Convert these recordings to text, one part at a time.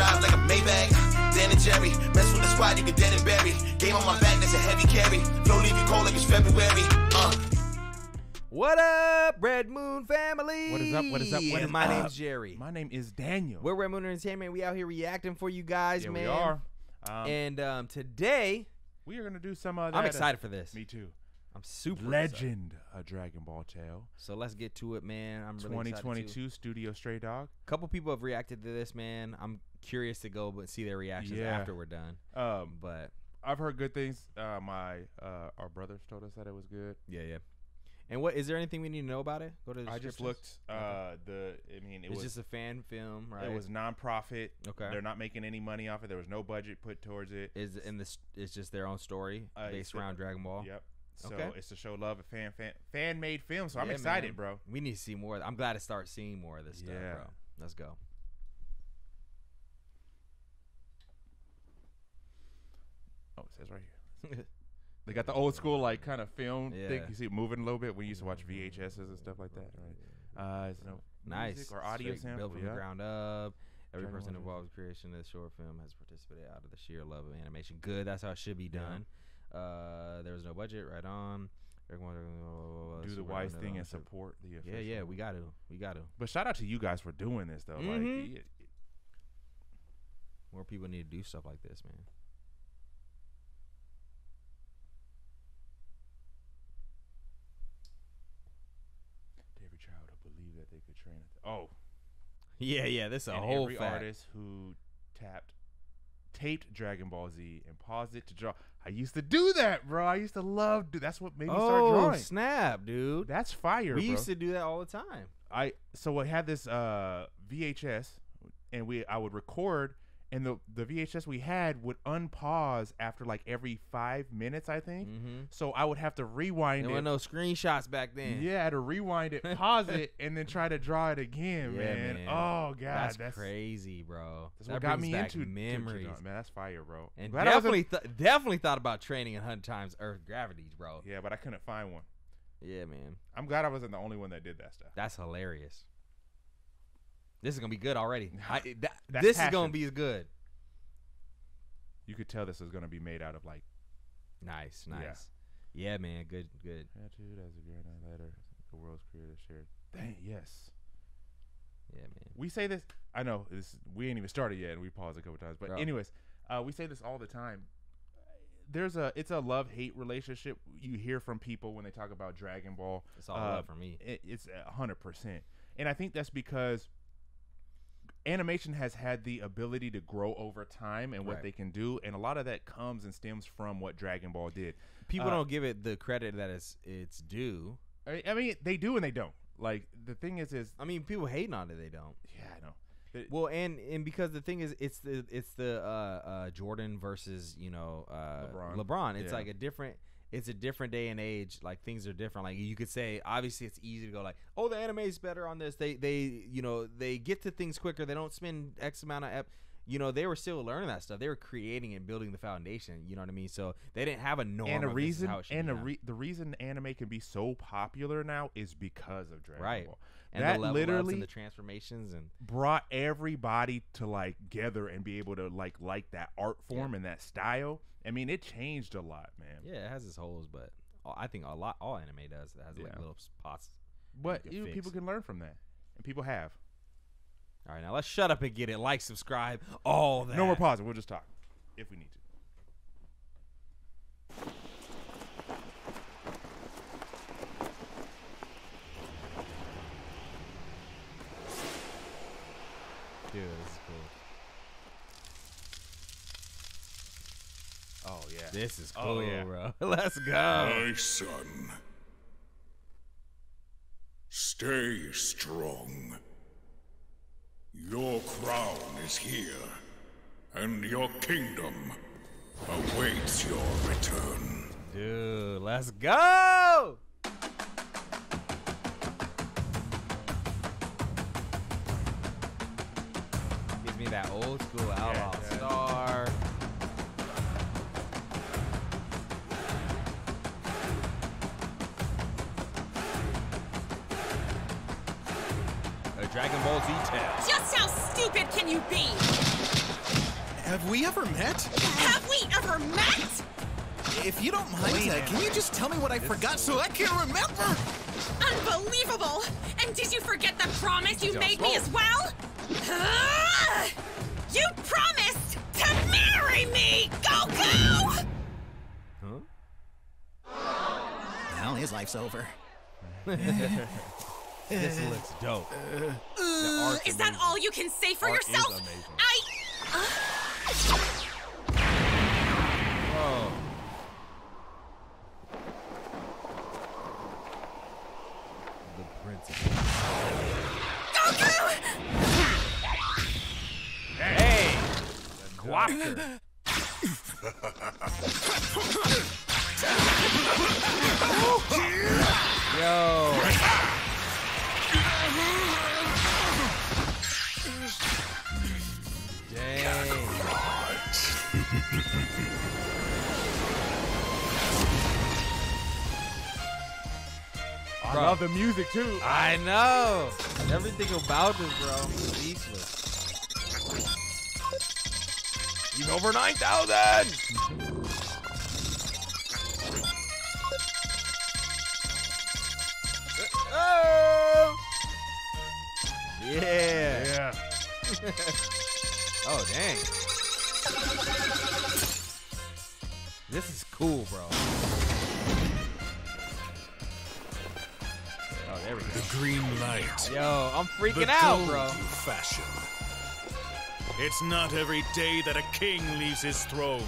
drive like a Maybach. Dan and Jerry, mess with the squad, you get dead and buried. Game on my back, that's a heavy carry. Don't leave you cold like it's February. What up, Red Moon family? What is up? What is up? What is my name's Jerry. My name is Daniel. We're Red Moon Entertainment. We out here reacting for you guys, man. We are. Today we are gonna do some. I'm excited for this. Me too. I'm super legend excited. A Dragon Ball tale. So let's get to it, man. I'm really 2022 excited. Studio Stray Dog. A couple people have reacted to this, man. I'm curious to go but see their reactions after we're done. But I've heard good things. Our brothers told us that it was good. Yeah, yeah. And what is there anything we need to know about it? Go to the I just looked. I mean, it was just a fan film, right? It was nonprofit. Okay, they're not making any money off it. There was no budget put towards it. Is in this. It's just their own story based around Dragon Ball. Yep. So it's to show love, a fan made film. So I'm excited, man. Bro. We need to see more. I'm glad to start seeing more of this stuff, bro. Let's go. Oh, it says right here. They got the old school, like, kind of film thing. You see it moving a little bit. We used to watch VHSs and stuff like that. Right? It's no nice or audio sample. Built from the ground up. Every person involved in the creation of this short film has participated out of the sheer love of animation. Good. That's how it should be done. There was no budget. Right on. Do the wise thing and support the official. Yeah, yeah. We got to. We got to. But shout out to you guys for doing this, though. Like, more people need to do stuff like this, man. Yeah, yeah, this is a whole fact. Every artist who taped Dragon Ball Z and paused it to draw. I used to do that, bro. I used to love that's what made me start drawing. Oh, snap, dude. That's fire, bro. We used to do that all the time. So I had this VHS and I would record, and the VHS we had would unpause after like every 5 minutes, I think. So I would have to rewind it. There were no screenshots back then. Yeah, I had to rewind it, pause it, and then try to draw it again, man. Oh, God. That's crazy, bro. That's what got me into memories. Man, that's fire, bro. And definitely thought about training 100 times Earth gravity, bro. Yeah, but I couldn't find one. Yeah, man. I'm glad I wasn't the only one that did that stuff. That's hilarious. This is gonna be good already. This passion. Is gonna be good. You could tell this is gonna be made out of like. Nice. Yeah, man. Good. Attitude as a granite letter, the world's creator shared. Dang, yes. Yeah, man. We say this. I know this. We ain't even started yet, and we paused a couple times. But anyways, we say this all the time. It's a love-hate relationship you hear from people when they talk about Dragon Ball. It's all love for me. It's 100%, and I think that's because animation has had the ability to grow over time and what they can do, and a lot of that comes and stems from what Dragon Ball did. People don't give it the credit that it's due. I mean, they do and they don't. Like, the thing is I mean, people hating on it, they don't. Yeah, I know. Well, and because the thing is, it's the Jordan versus LeBron. It's like a different day and age. Like, things are different. Like, you could say, obviously it's easy to go like, oh, the anime is better on this. They get to things quicker. They don't spend X amount of, they were still learning that stuff. They were creating and building the foundation. You know what I mean? So they didn't have a norm. And the reason anime can be so popular now is because of Dragon Ball. And that the literally and the transformations and brought everybody to like gather and be able to like that art form and that style. I mean, it changed a lot, man. Yeah, it has its holes, but I think all anime does. It has like little spots. But people can learn from that, and people have. All right, now let's shut up and get it. Like, subscribe, all that. No more pausing. We'll just talk if we need to. Dude, this is cool. Oh, yeah. This is cool, bro. Let's go. My son, stay strong. Your crown is here, and your kingdom awaits your return. Dude, let's go! That old school outlaw star. A Dragon Ball Z tale. Just how stupid can you be? Have we ever met? If you don't mind, can you just tell me what I forgot so I can remember? Unbelievable! And did you forget the promise you made me as well? You promised to marry me, Goku! Huh? Well, his life's over. This looks dope. Is that all you can say for yourself? Whoa. The princess. Goku! Hey! Guapter. Yo! Dang. I love the music too. I know. Everything about this, bro. Speechless. He's over 9,000. Oh. Yeah. Yeah. Oh, dang. This is cool, bro. Oh, there we go. The green light. Yo, I'm freaking out, bro. Fashion. It's not every day that a king leaves his throne.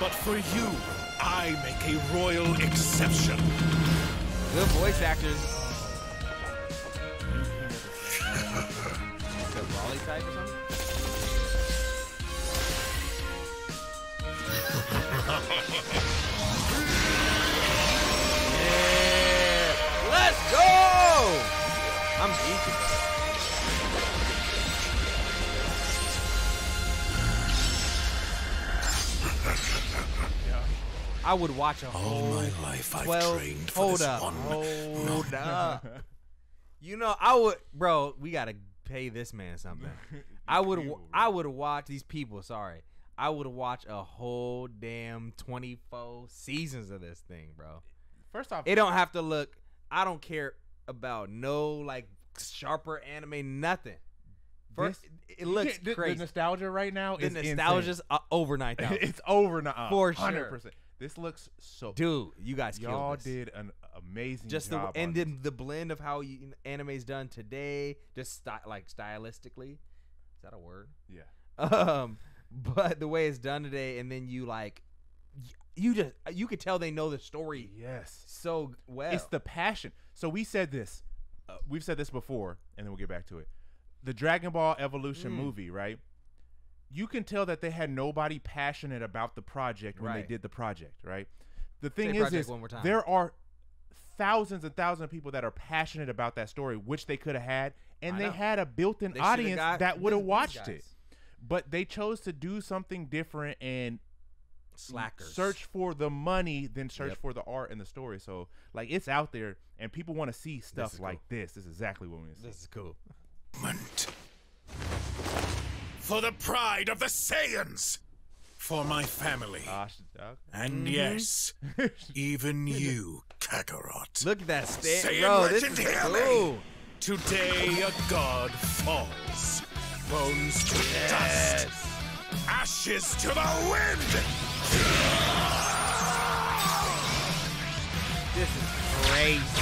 But for you, I make a royal exception. Good voice actors. Like a Raleigh type or something? Yeah. Let's go! I'm geeking. I would watch a whole all my life I've 12. Trained for hold this up. One. Hold up. You know, I would, bro, we gotta pay this man something. I would watch these people, sorry. I would watch a whole damn 24 seasons of this thing, bro. First off, it don't have to look. I don't care about no like sharper anime, nothing. First, it looks crazy. The nostalgia right now is insane. The nostalgia's over 9,000. It's over 9,000 for sure. 100%. This looks so. Dude, you guys killed this. Y'all did an amazing job. And then the blend of how anime's done today, just like stylistically. Is that a word? Yeah. But the way it's done today, and then you like, you could tell they know the story. Yes. So well. It's the passion. So we said this, we've said this before, and then we'll get back to it. The Dragon Ball Evolution movie, right? You can tell that they had nobody passionate about the project when they did the project, right? The thing is there are thousands and thousands of people that are passionate about that story, which they could have had, and they had a built-in audience that would have watched it. But they chose to do something different and slackers search for the money than search for the art and the story. So like it's out there and people want to see stuff like this. This is exactly what we want to see. This is cool. For the pride of the Saiyans, for my family, and yes, even you, Kakarot. Look at that Saiyan legendary. Today a god falls. Bones to dust, ashes to the wind. This is crazy.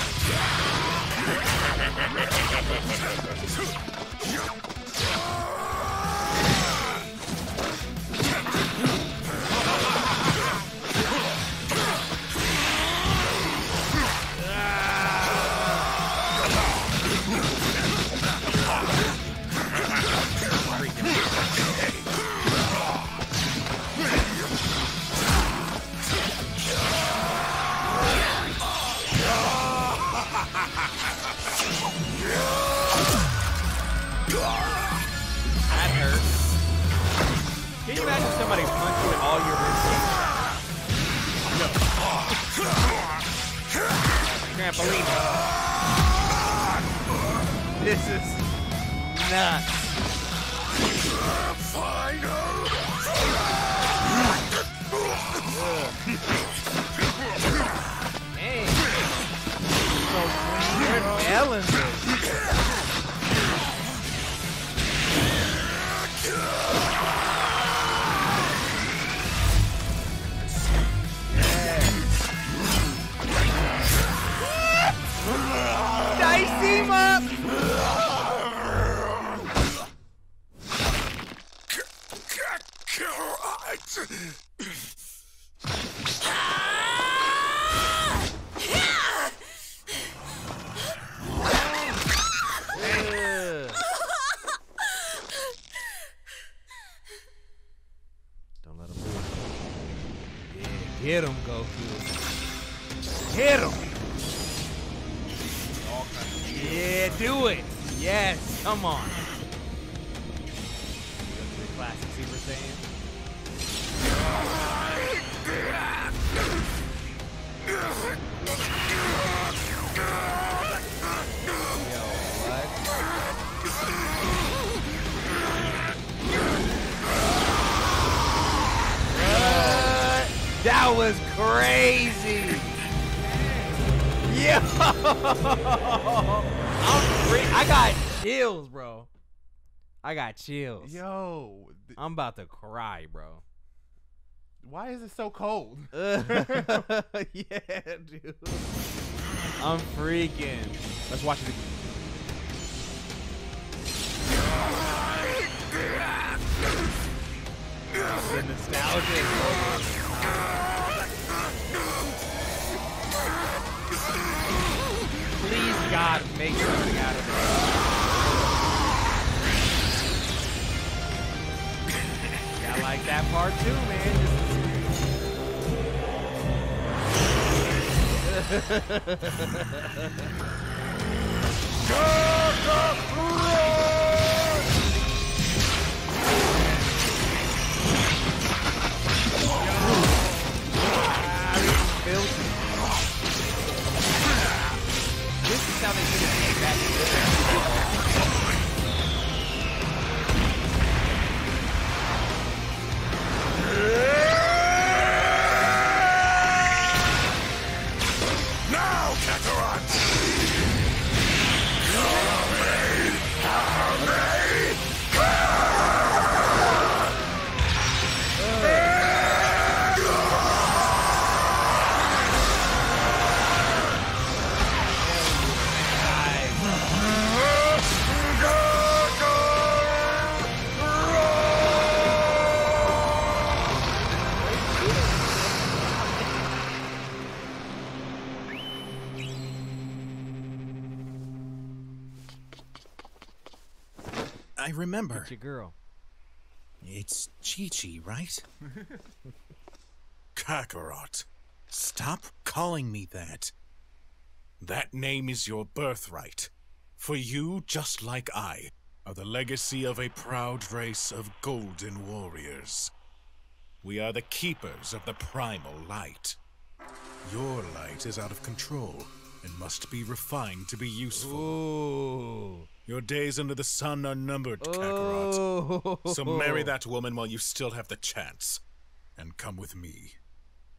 Can you imagine somebody punch you in all your ribs? No. I can't believe it. This is nuts. Final. Dang. So when you're balancing. Nice team up! Don't let him move. Yeah, hit him, Goku. Hit him! Yeah, do it! Yes, come on! Classic Super Saiyan. That was crazy! Yo! I got chills, bro. I got chills. Yo. I'm about to cry, bro. Why is it so cold? Yeah, dude. I'm freaking. Let's watch it again. The nostalgia. Please, God, make something out of it. I like that part too, man. This is how they should have made that. Now, Kakarot! I remember. It's your girl. It's Chi-Chi, right? Kakarot, stop calling me that. That name is your birthright. For you, just like I, are the legacy of a proud race of golden warriors. We are the keepers of the primal light. Your light is out of control and must be refined to be useful. Ooh. Your days under the sun are numbered, Kakarot. So marry that woman while you still have the chance. And come with me.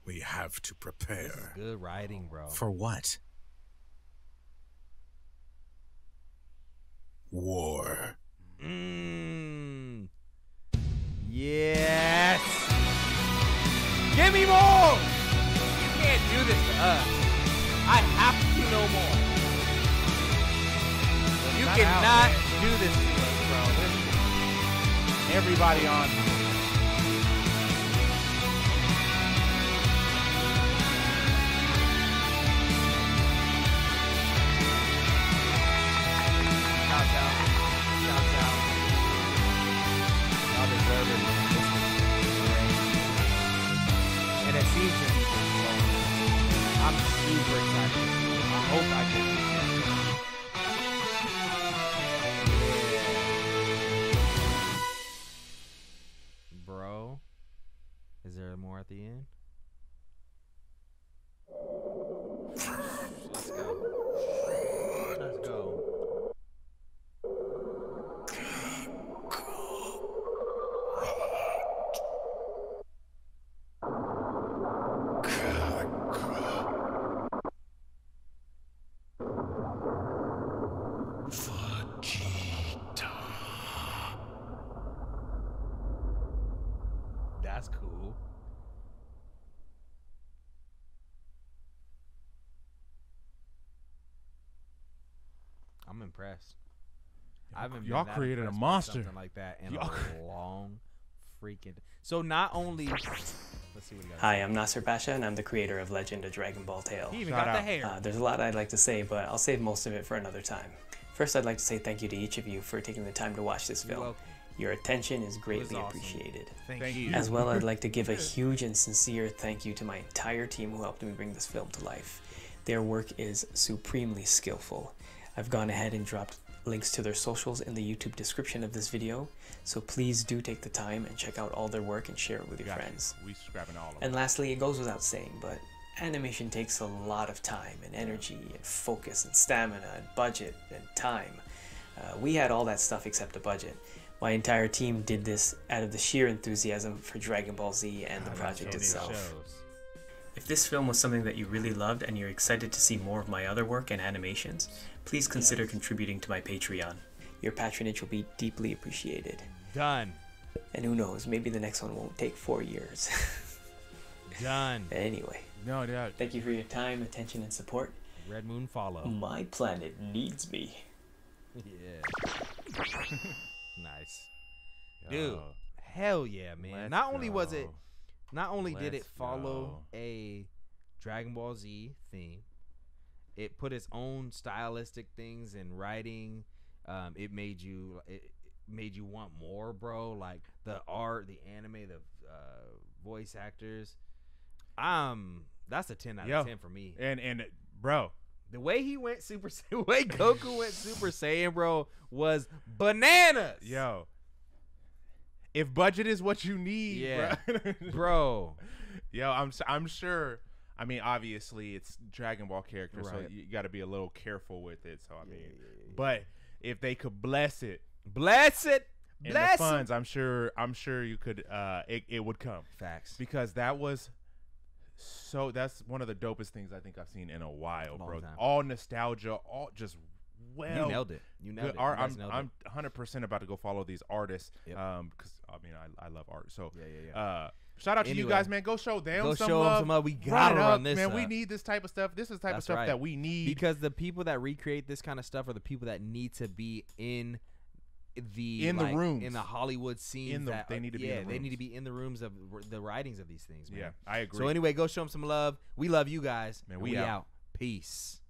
We have to prepare. This is good writing, bro. For what? War. Mmm. Yes! Give me more! You can't do this to us. I have to know more. You cannot do this to us, bro. This is everybody on. Countdown. Countdown. Y'all deserve it. And it seems to be so. I'm super excited. I hope I can. Is there more at the end? Let's go. Let's go. I'm impressed. Y'all created a monster. Something like that in a long freaking. So not only. Let's see what he got. Hi, I'm Nasser Pasha, and I'm the creator of Legend of Dragon Ball Tale. He even got the hair. There's a lot I'd like to say, but I'll save most of it for another time. First, I'd like to say thank you to each of you for taking the time to watch this film. Welcome. Your attention is greatly appreciated. Thank you. As well, I'd like to give a huge and sincere thank you to my entire team who helped me bring this film to life. Their work is supremely skillful. I've gone ahead and dropped links to their socials in the YouTube description of this video, so please do take the time and check out all their work and share it with your friends. And lastly, it goes without saying, but animation takes a lot of time and energy and focus and stamina and budget and time. We had all that stuff except a budget. My entire team did this out of the sheer enthusiasm for Dragon Ball Z and the project itself. If this film was something that you really loved and you're excited to see more of my other work and animations, please consider contributing to my Patreon. Your patronage will be deeply appreciated. Done. And who knows, maybe the next one won't take 4 years. Done. Anyway. No doubt. Thank you for your time, attention, and support. Red Moon follow. My planet needs me. Yeah. Nice. Dude, hell yeah, man. Not only did it follow a Dragon Ball Z theme, it put its own stylistic things in writing. It made you want more, bro. Like the art, the anime, the voice actors. That's a 10 out of 10 for me. And bro, the way he went Super Saiyan, the way Goku went Super Saiyan, bro, was bananas. Yo. If budget is what you need, bro. Yo, I'm sure. I mean, obviously it's Dragon Ball characters, so you got to be a little careful with it. So I mean, but if they could bless it in the funds, I'm sure you could. It would come. Facts. Because that was so. That's one of the dopest things I think I've seen in a while, bro. All nostalgia, all just. Well, you nailed it. You nailed it. I'm 100% about to go follow these artists because I mean I love art. So shout out to you guys, man. Go show them some love. We gotta run this, man. We need this type of stuff. This is the type of stuff that we need, because the people that recreate this kind of stuff are the people that need to be in the rooms, in the Hollywood scene. They need to be in the rooms of the writings of these things, man. Yeah, I agree. So anyway, go show them some love. We love you guys, man. We out. Peace.